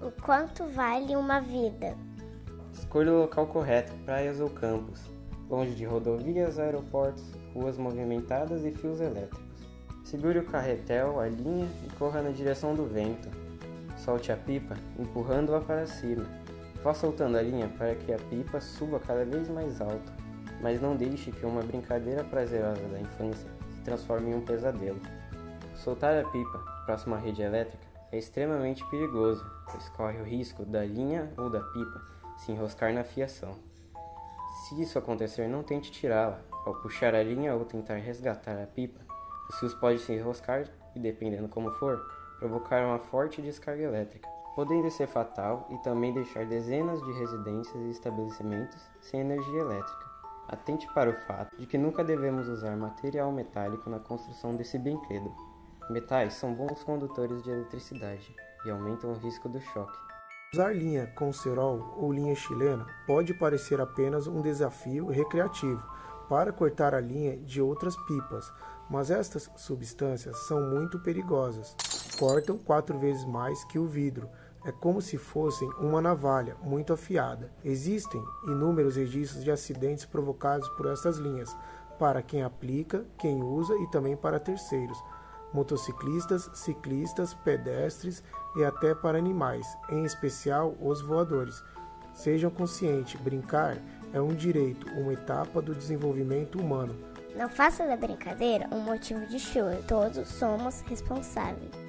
O quanto vale uma vida? Escolha o local correto, praias ou campos, longe de rodovias, aeroportos, ruas movimentadas e fios elétricos. Segure o carretel, a linha e corra na direção do vento. Solte a pipa, empurrando-a para cima. Vá soltando a linha para que a pipa suba cada vez mais alto, mas não deixe que uma brincadeira prazerosa da infância se transforme em um pesadelo. Soltar a pipa, próximo à rede elétrica, é extremamente perigoso, pois corre o risco da linha ou da pipa se enroscar na fiação. Se isso acontecer, não tente tirá-la. Ao puxar a linha ou tentar resgatar a pipa, os fios podem se enroscar e, dependendo como for, provocar uma forte descarga elétrica, podendo ser fatal e também deixar dezenas de residências e estabelecimentos sem energia elétrica. Atente para o fato de que nunca devemos usar material metálico na construção desse brinquedo. Metais são bons condutores de eletricidade e aumentam o risco do choque. Usar linha com cerol ou linha chilena pode parecer apenas um desafio recreativo para cortar a linha de outras pipas, mas estas substâncias são muito perigosas. Cortam 4 vezes mais que o vidro. É como se fossem uma navalha muito afiada. Existem inúmeros registros de acidentes provocados por estas linhas, para quem aplica, quem usa e também para terceiros. Motociclistas, ciclistas, pedestres e até para animais, em especial os voadores. Sejam conscientes, brincar é um direito, uma etapa do desenvolvimento humano. Não faça da brincadeira um motivo de choro, todos somos responsáveis.